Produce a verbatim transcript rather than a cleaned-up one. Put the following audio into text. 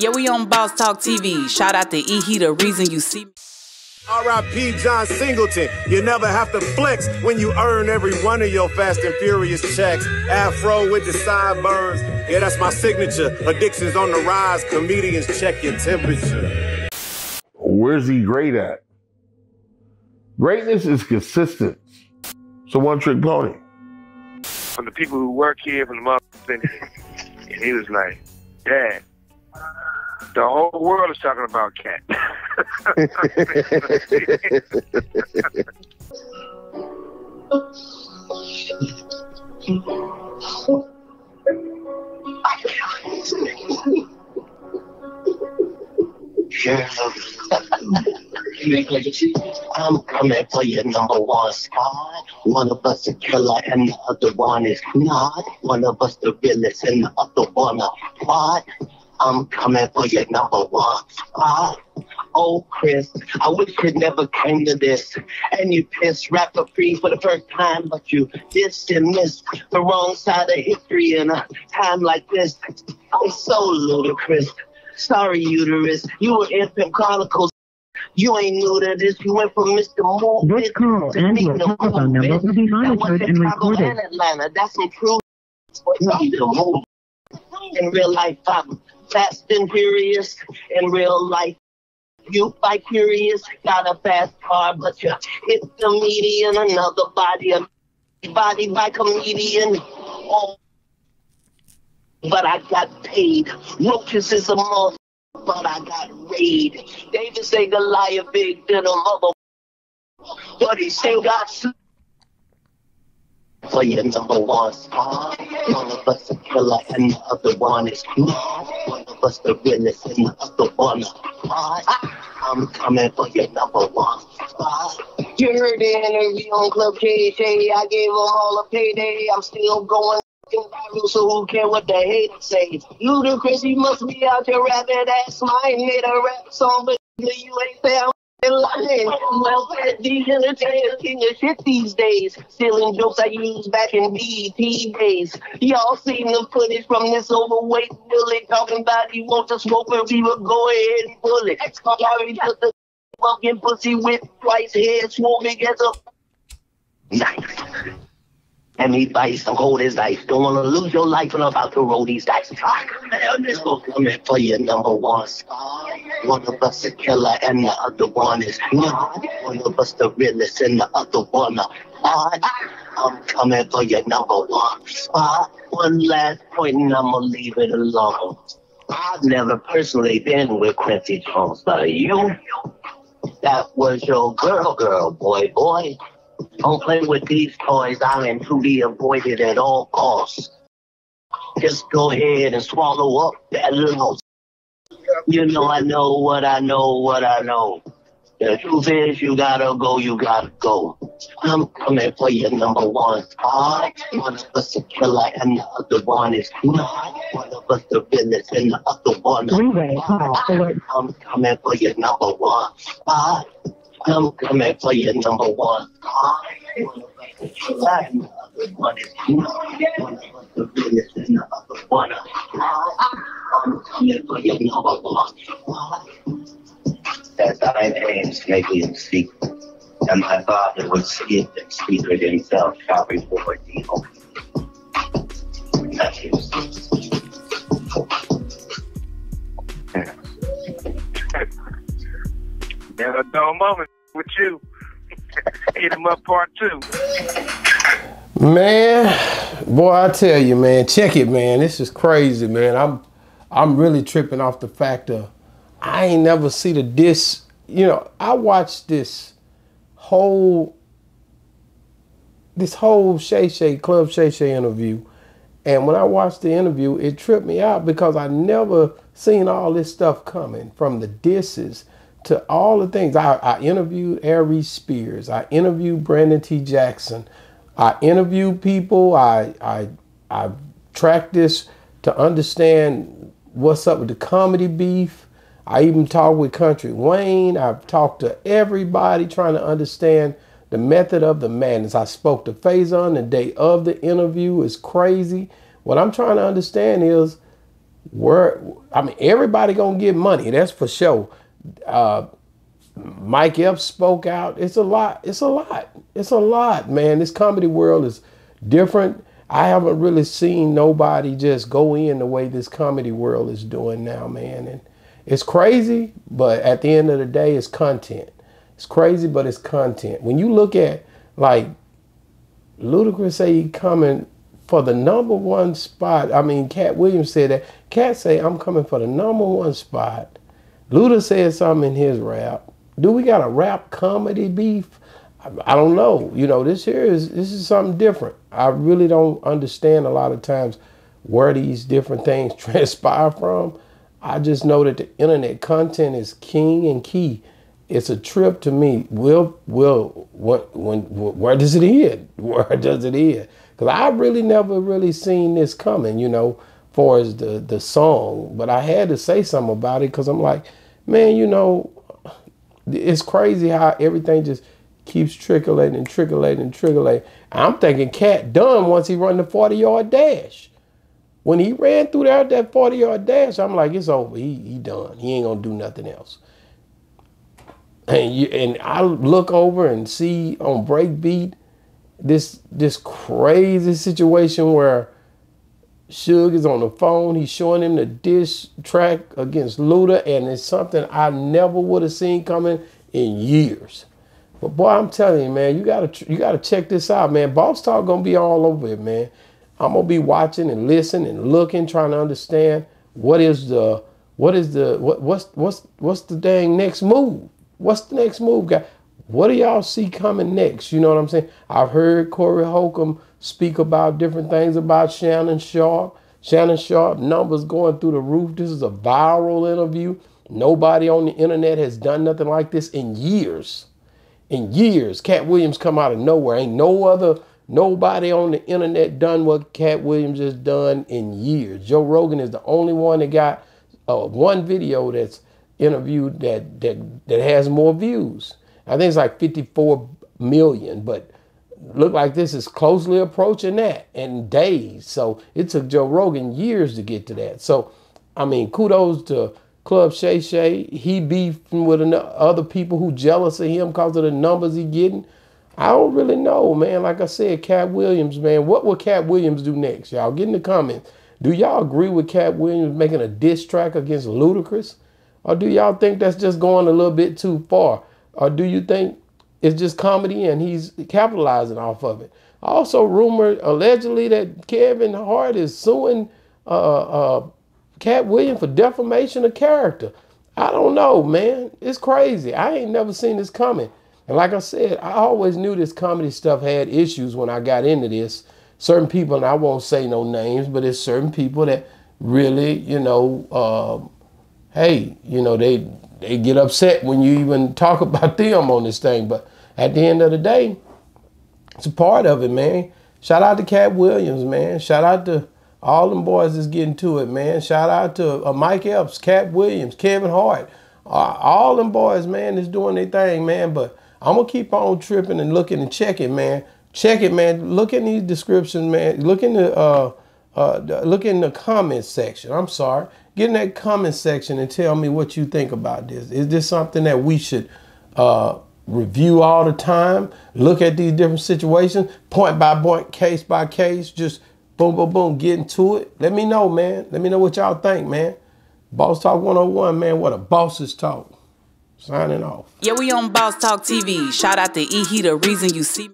Yeah, we on Boss Talk T V. Shout out to E-He, the reason you see me. R I P John Singleton, you never have to flex when you earn every one of your Fast and Furious checks. Afro with the sideburns, yeah, that's my signature. Addictions on the rise, comedians check your temperature. Where's he great at? Greatness is consistent. It's a one-trick pony. From the people who work here, from the motherfuckers, and he was like, Dad, the whole world is talking about Katt. I'm coming for your number one spot. One of us a killer and the other one is not. One of us the realest and the other one a plot. I'm coming for your number one spot. Oh, Chris, I wish it never came to this. And you pissed rapper free for the first time, but you dissed and missed the wrong side of history in a time like this. I'm so ludicrous. Sorry, uterus. You were Infant Chronicles. You ain't new to this. You went from Mister Moore. This call and your telephone number will be monitored and recorded. That's some proof. In real life, I'm fast and furious. In real life, you fight furious. Got a fast car, but you hit the median. Another body, body by comedian. Oh, but I got paid. Roaches is a mother, but I got raid. David say Goliath big than a mother, but he still got. For your number one spot, one of us a killer and the other one is not. One of us the realest and the other one a plot. I'm coming for your number one spot. You heard the interview on Club K J. I gave them all a payday. I'm still going viral, so who care what the haters say? Ludacris, you must be out there rapping ass mine. Made a rap song, but you ain't found. Well, these entertainers king of shit these days. Stealing jokes I used back in B E T days. Y'all seen the footage from this overweight bully talking about he wants to smoke, but we will go ahead and pull it. He already took the fucking pussy with twice head smoking as a nice. And he bites and hold his dice. Don't want to lose your life when I'm about to roll these dice. I'm just going to come in for your number one spot. One of us a killer and the other one is not. One of us the realest and the other one a odd. I'm coming for your number one spot. One last point and I'm going to leave it alone. I've never personally been with Quincy Jones, but you, that was your girl, girl, boy, boy. Don't play with these toys. I am to be avoided at all costs. Just go ahead and swallow up that little. You know, I know what I know, what I know. The truth is, you gotta go, you gotta go. I'm coming for your number one spot. One of us a killer and the other one is not. One of us the realest and the other one is. I'm coming for your number one spot. I'm coming for your number one. I'm coming for your number one. As I am snakely in secret, and my father would see it in secret himself, shall reward thee openly. That's it. Never dull moment with you. Hit him up part two. Man, boy, I tell you, man, check it, man. This is crazy, man. I'm, I'm really tripping off the fact of I ain't never see the diss. You know, I watched this whole, this whole Shay Shay Club Shay Shay interview, and when I watched the interview, it tripped me out because I never seen all this stuff coming from the disses. To all the things. I, I interviewed Ari Spears. I interviewed Brandon T. Jackson. I interviewed people. I, I, I tracked this to understand what's up with the comedy beef. I even talked with Country Wayne. I've talked to everybody trying to understand the method of the madness. I spoke to Faison the day of the interview. It's crazy. What I'm trying to understand is Where, I mean, everybody gonna get money. That's for sure. Uh, Mike Epps spoke out. It's a lot. It's a lot. It's a lot, man. This comedy world is different. I haven't really seen nobody just go in the way this comedy world is doing now, man. And it's crazy, but at the end of the day, it's content. It's crazy, but it's content. When you look at, like, Ludacris say he coming for the number one spot. I mean, Katt Williams said that. Katt say, I'm coming for the number one spot. Luda said something in his rap. Do we got a rap comedy beef? I don't know. You know, this here is this is something different. I really don't understand a lot of times where these different things transpire from. I just know that the internet content is king and key. It's a trip to me. Will will what when where does it end? Where does it end? Because I really never really seen this coming. You know, far as the the song, but I had to say something about it because I'm like, man, you know, it's crazy how everything just keeps trickling and trickling and trickling. I'm thinking Katt done once he run the forty yard dash. When he ran through there, that forty yard dash, I'm like, it's over. He, he done. He ain't going to do nothing else. And you, and I look over and see on Breakbeat this, this crazy situation where Suge is on the phone. He's showing him the diss track against Luda, and it's something I never would have seen coming in years. But boy, I'm telling you, man, you gotta you gotta check this out, man. Boss Talk gonna be all over it, man. I'm gonna be watching and listening and looking, trying to understand what is the what is the what what's what's what's the dang next move? What's the next move, guy? What do y'all see coming next? You know what I'm saying? I've heard Corey Holcomb speak about different things about Shannon Sharpe. Shannon Sharpe numbers going through the roof. This is a viral interview. Nobody on the internet has done nothing like this in years. In years, Katt Williams come out of nowhere. Ain't no other, nobody on the internet done what Katt Williams has done in years. Joe Rogan is the only one that got uh, one video that's interviewed that that that has more views. I think it's like fifty-four million, but look like this is closely approaching that in days. So it took Joe Rogan years to get to that. So, I mean, kudos to Club Shay Shay. He beefing with other people who jealous of him because of the numbers he getting. I don't really know, man. Like I said, Katt Williams, man. What will Katt Williams do next, y'all? Get in the comments. Do y'all agree with Katt Williams making a diss track against Ludacris? Or do y'all think that's just going a little bit too far? Or do you think it's just comedy and he's capitalizing off of it? Also, rumored, allegedly, that Kevin Hart is suing uh, uh, Katt Williams for defamation of character. I don't know, man. It's crazy. I ain't never seen this coming. And like I said, I always knew this comedy stuff had issues when I got into this. Certain people, and I won't say no names, but it's certain people that really, you know, uh, hey, you know, they they get upset when you even talk about them on this thing. But at the end of the day, it's a part of it, man. Shout out to Katt Williams, man. Shout out to all them boys is getting to it, man. Shout out to uh, Mike Epps, Katt Williams, Kevin Hart. Uh, all them boys, man, is doing their thing, man. But I'm going to keep on tripping and looking and checking, man. Check it, man. Look in these descriptions, man. Look in the, uh, uh, the, look in the comments section. I'm sorry. Get in that comment section and tell me what you think about this. Is this something that we should uh, review all the time? Look at these different situations, point by point, case by case, just boom, boom, boom, get into it. Let me know, man. Let me know what y'all think, man. Boss Talk one oh one, man. What a boss's talk. Signing off. Yeah, we on Boss Talk T V. Shout out to E-He, the reason you see me.